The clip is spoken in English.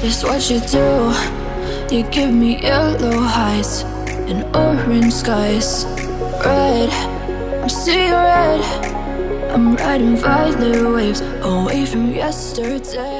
It's what you do. You give me yellow highs and orange skies. Red, I'm seeing red. I'm riding violet waves away from yesterday.